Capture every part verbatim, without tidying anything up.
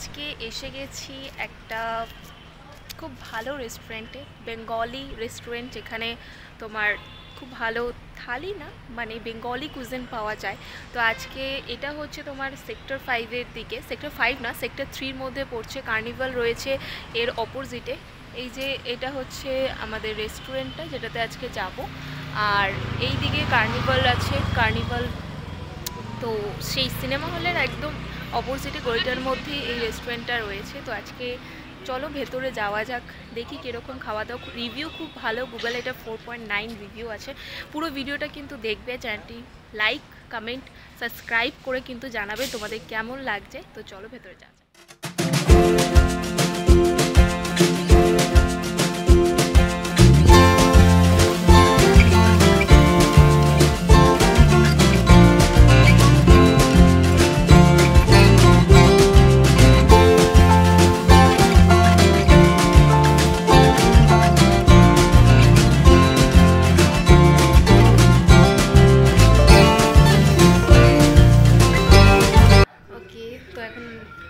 আজকে এসে গেছি একটা খুব ভালো রেস্টুরেন্টে, বেঙ্গলি রেস্টুরেন্ট, যেখানে তোমার খুব ভালো থালি না মানে বেঙ্গলি কুজিন পাওয়া যায়। তো আজকে এটা হচ্ছে তোমার সেক্টর ফাইভের দিকে, সেক্টর ফাইভ না সেক্টর থ্রির মধ্যে পড়ছে, কার্নিভাল রয়েছে এর অপোজিটে। এই যে এটা হচ্ছে আমাদের রেস্টুরেন্টটা যেটাতে আজকে যাব, আর এই দিকে কার্নিভাল আছে। কার্নিভাল তো সেই সিনেমা হলের একদম অপোজিটে গলিটার মধ্যে এই রেস্টুরেন্টটা রয়েছে। তো আজকে চলো ভেতরে যাওয়া যাক, দেখি কীরকম খাওয়া দাওয়া। রিভিউ খুব ভালো, গুগল এটা ফোর পয়েন্ট নাইন রিভিউ আছে। পুরো ভিডিওটা কিন্তু দেখবে, চ্যানেলটি লাইক কমেন্ট সাবস্ক্রাইব করে কিন্তু জানাবে তোমাদের কেমন লাগছে। তো চলো ভেতরে যাক।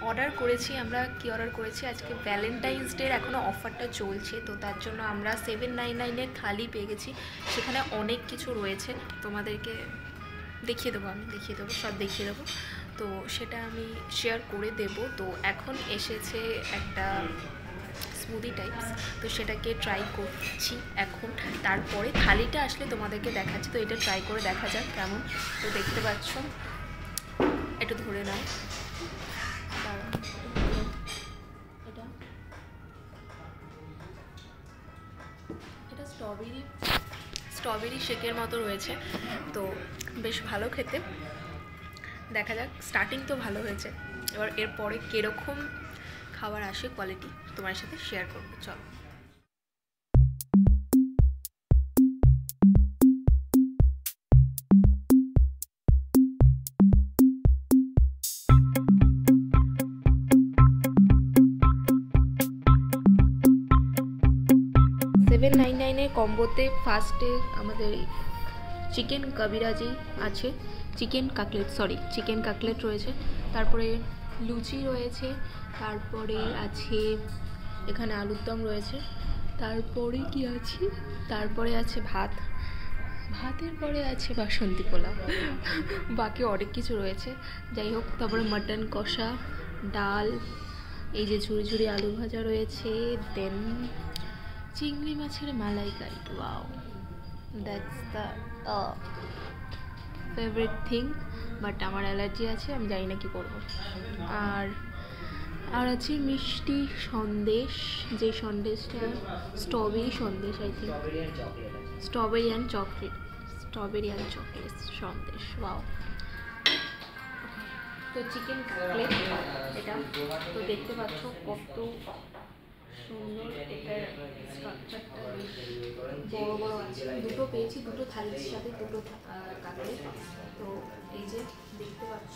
অর্ডার করেছি আমরা, কি অর্ডার করেছি আজকে ভ্যালেন্টাইন্স ডের এখনও অফারটা চলছে, তো তার জন্য আমরা সেভেন নাইন নাইনের থালি পেয়ে গেছি। সেখানে অনেক কিছু রয়েছে, তোমাদেরকে দেখিয়ে দেবো, আমি দেখিয়ে দেবো সব দেখিয়ে দেবো, তো সেটা আমি শেয়ার করে দেব। তো এখন এসেছে একটা স্মুদি টাইপস, তো সেটাকে ট্রাই করছি এখন, তারপরে থালিটা আসলে তোমাদেরকে দেখাচ্ছি। তো এটা ট্রাই করে দেখা যাক কেমন। তো দেখতে পাচ্ছ, একটু ধরে নাও, এটা এটা স্ট্রবেরি স্ট্রবেরি শেকের মতো রয়েছে, তো বেশ ভালো খেতে। দেখা যাক, স্টার্টিং তো ভালো হয়েছে, এবার এরপরে কীরকম খাবার আসে কোয়ালিটি তোমার সাথে শেয়ার করবো। চলো সেভেন নাইন নাইনের কম্বোতে ফার্স্টে আমাদের চিকেন কবিরাজি আছে, chicken cutlet sorry chicken cutlet রয়েছে, তারপরে লুচি রয়েছে, তারপরে আছে এখানে আলুর দম রয়েছে, তারপরে কি আছে তারপরে আছে ভাত, ভাতের পরে আছে বাসন্তী পোলাও, বাকি অনেক কিছু রয়েছে। যাই হোক, তারপরে মাটন কষা, ডাল, এই যে ঝুড়ি ঝুড়ি আলু ভাজা রয়েছে, দেন চিংড়ি মাছের মালাইকারি। Wow, that's the favourite thing, but আমার অ্যালার্জি আছে, আমি জানি না কি করবো। আর আর আছে মিষ্টি সন্দেশ, যে সন্দেশটা strawberry Sandesh, I think strawberry and chocolate strawberry and chocolate Sandesh. Wow. তো চিকেন কাটলেট এটা, তো দেখতে পাচ্ছ কত সুন্দর এটার স্ট্রাকচারটা, বড় বড় আছে, দুটো পেয়েছি, দুটো থালির সাথে দুটো কাটলেট। তো এই যে দেখতে পাচ্ছ,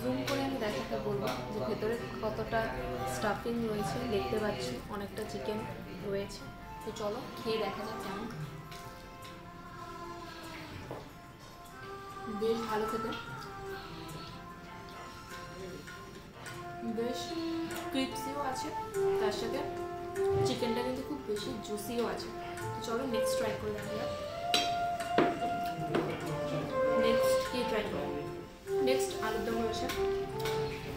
জুম করে আমি দেখাতে বলবো যে ভেতরে কতটা স্টাফিং রয়েছে। দেখতে পাচ্ছ অনেকটা চিকেন রয়েছে, তো চলো খেয়ে দেখা যাক কেমন। বেশ ভালো খেতে, বেশ ক্রিপসিও আছে, তার সাথে চিকেনটা কিন্তু খুব বেশি জুসিও আছে। চলো নেক্সট ট্রাই করে দেখা যাক। নেক্সট কি ট্রাই করো, নেক্সট আলুর দম রয়েছে,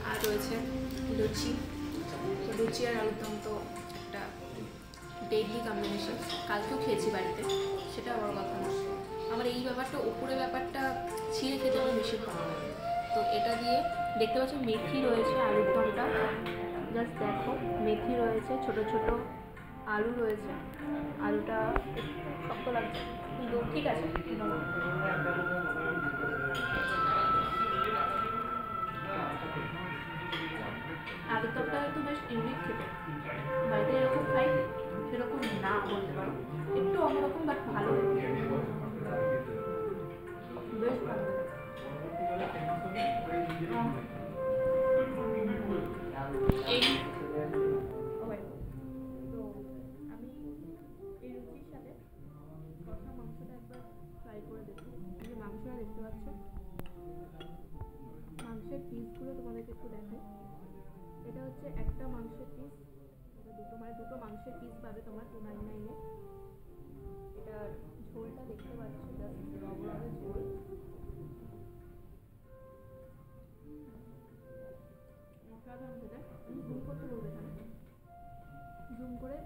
আর রয়েছে লুচি। তো লুচি আর আলুর দম তো একটা ডেইলি কম্বিনেশন, কালকেও খেয়েছি বাড়িতে, সেটা বড় কথা না। আমার এই ব্যাপারটা, উপরে ব্যাপারটা ছিঁড়ে খেতে আমার বেশি ভালো লাগে। তো এটা দিয়ে দেখতে পাচ্ছ মেথি রয়েছে, আলুর দমটা জাস্ট দেখো, মেথি রয়েছে, ছোট ছোট আলু রয়েছে, আলুটা শক্ত লাগছে কিন্তু ঠিক আছে। আলুর দমটা কিন্তু বেশ ইউনিক খেতে, বাড়িতে যেরকম খাই সেরকম না বলতে পারো, একটু অন্যরকম, বাট ভালো, বেশ ভালো। এই তো আমি এই রুচির সাথে কষা মাংসটা একবার ফ্রাই করে দেখি। এই যে মাংসটা দেখতে পাচ্ছ, মাংসের পিসগুলো তোমাদেরকে একটু দেখাই। এটা হচ্ছে একটা মাংসের পিস, দুটো মানে দুটো মাংসের পিস পাবে তোমার দুশো নিরানব্বই এ। এটার ঝোলটা দেখতে পাচ্ছ, জাস্ট রবরের ঝোল। মশলাটা অনুযায়ী জুম করতে বলবে, জুম করে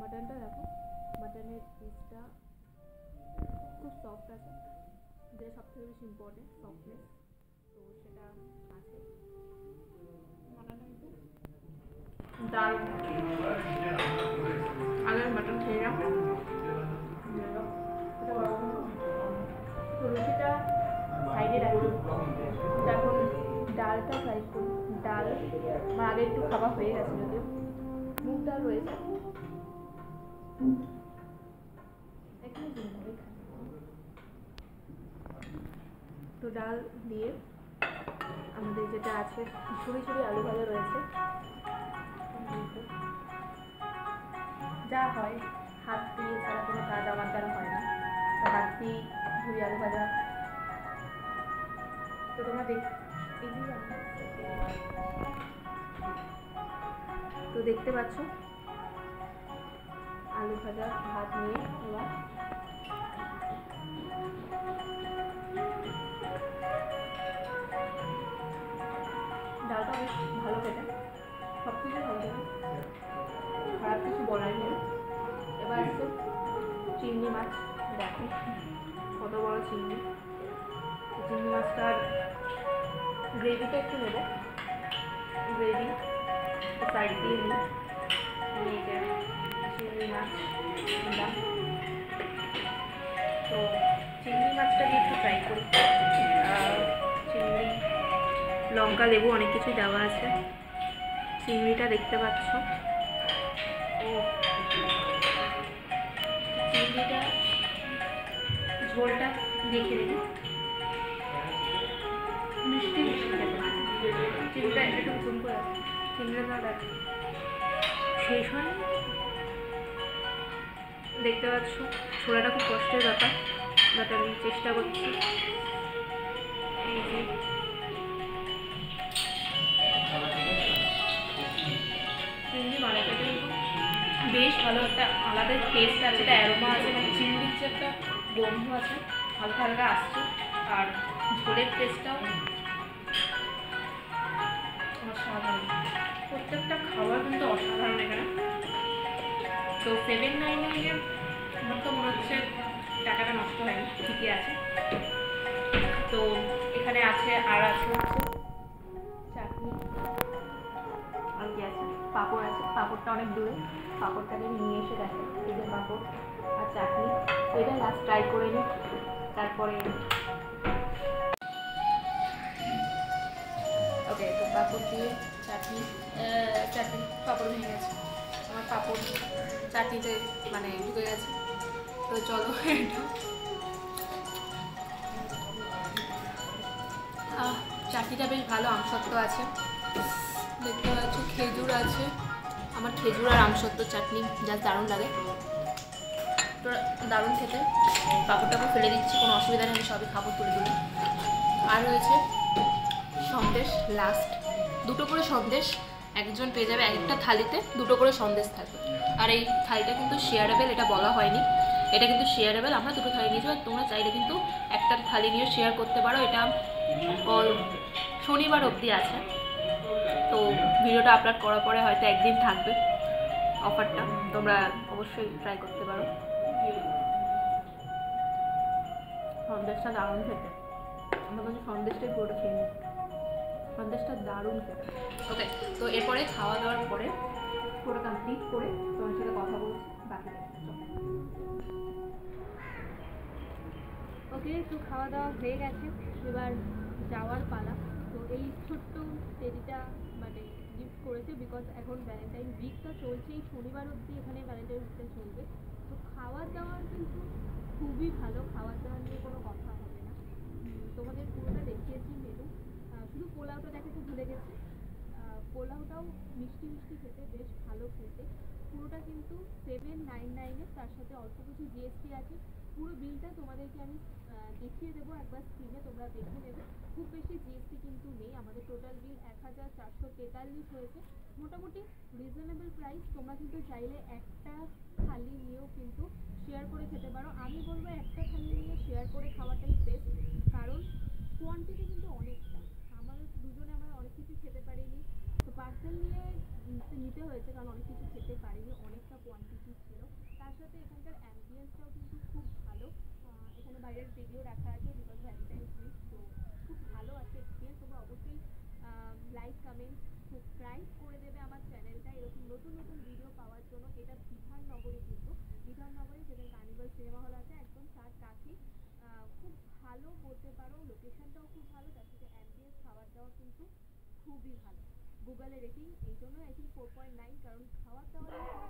মাটনটা দেখো। মাটনের পিসটা খুব সফট আছে, যেটা সবথেকে বেশি ইম্পর্টেন্ট সফটনেস, তো সেটা আছে। ডাল আলুর মাটন খেয়ে রাখো। রুটিটা সাইডে রাখি, তখন ডালটা ফ্রাই করি। ডাল আগে একটু খাওয়া হয়ে গেছে, যদিও মুগ ডাল রয়েছে। তো ডাল দিয়ে আমাদের যেটা আছে ছুরি ছুরি আলু ভালো রয়েছে, যা হয় হাত দিয়ে, ছাড়া কোনো কাজ আমার দ্বারা হয় না। তো হাত দিয়ে ঝুড়ি আলু ভাজা, তো তোমরা দেখ তো দেখতে পাচ্ছ আলু ভাজা ভাত নিয়ে ওরা ডালটা বেশ ভালো খেতে, সব কিছু ভালো খেতে, খারাপ কিছু বলার নেই। এবার একটু চিংড়ি মাছ দেখো, কত বড় চিংড়ি। চিংড়ি মাছটার গ্রেভিটা একটু নেবো, গ্রেভি সাইড দিয়ে নিই। চিংড়ি মাছ নিলাম, তো চিংড়ি মাছটাকে একটু ফ্রাই করি। চিংড়ি, লঙ্কা, লেবু অনেক কিছুই দেওয়া আছে। চিংড়িটা দেখতে পাচ্ছ, ও চিংড়িটা ঝোলটা দেখে নিবি, মিষ্টি মিষ্টি চিংড়িটা একটু ঘুম করে। চিংড়িটা দেখ শেষ হয়, দেখতে পাচ্ছ ছোলাটা খুব কষ্টের ব্যাপার, বাট আমি চেষ্টা করছি। বেশ ভালো একটা আলাদা টেস্ট আছে, একটা অ্যারোমা আছে, মানে চিংড়ির যে একটা গন্ধ আছে হালকা হালকা আসছে, আর ঝোলের টেস্টটাও অসাধারণ। প্রত্যেকটা খাবার কিন্তু অসাধারণ এখানে। তো সেভেন নাইন নাইনে আমার তো মনে হচ্ছে টাকাটা নষ্ট হয় না, ঠিকই আছে। তো এখানে আছে আর আছে হচ্ছে চাটনি, আর কি আছে পাঁপড় আছে। পাঁপড়টা অনেক দূরে, পাঁপড়টাকে নিয়ে এসে দেখে এই যে পাঁপড় আর চাটনি। এটা লাস্ট ট্রাই করে নিই, তারপরে ওকে। তো পাঁপড় দিয়ে চাটনি, চাটনি পাঁপড় ভেঙে গেছে আমার, পাঁপড় চাটনিতে মানে ঢুকে গেছে। তো চলো এটা চাটনিটা বেশ ভালো, আমসত্ত্ব আছে দেখতে পাচ্ছ, খেজুর আছে। আমার খেজুর আর আমসত্ত্ব চাটনি যা দারুণ লাগে, তো দারুণ খেতে। পাঁপড় টাপড় ফেলে দিচ্ছি, কোনো অসুবিধা নেই, আমি সবই খাবো তুলে তুলি। আর রয়েছে সন্দেশ, লাস্ট দুটো করে সন্দেশ একজন পেয়ে যাবে, একটা থালিতে দুটো করে সন্দেশ থাকবে। আর এই থালিটা কিন্তু শেয়ারেবেল, এটা বলা হয়নি, এটা কিন্তু শেয়ারেবেল। আমরা দুটো থালি নিয়েছি, আর তোমরা চাইলে কিন্তু একটা থালি নিয়ে শেয়ার করতে পারো। এটা শনিবার অবধি আছে, তো ভিডিওটা আপলোড করার পরে হয়তো একদিন থাকবে অফারটা, তোমরা অবশ্যই ট্রাই করতে পারো। সন্দেশটা দারুণ খেতে, আমরা বলছি সন্দেশটাই পুরোটা খেয়ে নিই, সন্দেশটা দারুণ খেতে। ওকে, তো এরপরে খাওয়া দাওয়ার পরে পুরো কমপ্লিট করে তোমার সাথে কথা বলছি বাকি। ওকে, তো খাওয়া দাওয়া হয়ে গেছে, এবার যাওয়ার পালা। তো এই ছোট্ট টেডিটা মানে গিফট করেছে, বিকজ এখন ভ্যালেন্টাইন উইকটা চলছে, এই শনিবার অবধি এখানে ভ্যালেন্টাইন উইকটা চলবে। তো খাওয়া দাওয়ার কিন্তু খুবই ভালো, খাওয়ার দাওয়ার নিয়ে কোনো কথা হবে না। তোমাদের পুরোটা দেখিয়েছি মেনু, শুধু পোলাওটা দেখাতে ভুলে গেছি। পোলাওটাও মিষ্টি মিষ্টি খেতে, বেশ ভালো খেতে। পুরোটা কিন্তু সেভেন নাইন নাইনে, তার সাথে অল্প কিছু জিএসটি আছে। পুরো বিলটা তোমাদেরকে আমি দেখিয়ে দেব একবার স্ক্রিনে তোমরা দেখে নেবে। খুব বেশি জিএসটি কিন্তু নেই, আমাদের টোটাল বিল এক হাজার চারশো তেতাল্লিশ হয়েছে, মোটামুটি রিজনেবল প্রাইস। তোমরা কিন্তু চাইলে একটা থালি নিয়েও কিন্তু শেয়ার করে খেতে পারো। আমি বলবো একটা থালি নিয়ে শেয়ার করে খাওয়াটাই বেস্ট, কারণ কোয়ান্টিটি কিন্তু অনেকটা। আমাদের দুজনে আমরা অনেক কিছু খেতে পারিনি, তো পার্সেল নিয়ে নিতে হয়েছে কারণ অনেক কিছু খেতে পারিনি, অনেকটা কোয়ান্টিটি ছিল। তার সাথে এখানকার অ্যাম্বিয়েন্সটাও কিন্তু খুব ভালো। এখানে বাইরের ভিডিও রাখা আছে বিকজ ভ্যালেন্টাইন্স ডে, তো খুব ভালো আছে এক্সপিরিয়েন্স। তোমরা অবশ্যই লাইক কমেন্ট সাবস্ক্রাইব করে দেবে আমার চ্যানেলটা এরকম নতুন নতুন ভিডিও পাওয়ার জন্য। এটা বিধাননগরে, কিন্তু বিধাননগরে যেখানে কার্নিভাল সিনেমা হল আছে একদম তার কাছেই, খুব ভালো বলতে পারো। লোকেশনটাও খুব ভালো, তার সাথে অ্যাম্বিয়েন্স, খাবার দাওয়া কিন্তু খুবই ভালো। গুগলে রেটিং এই জন্য I think four point nine, কারণ খাওয়ার দাওয়া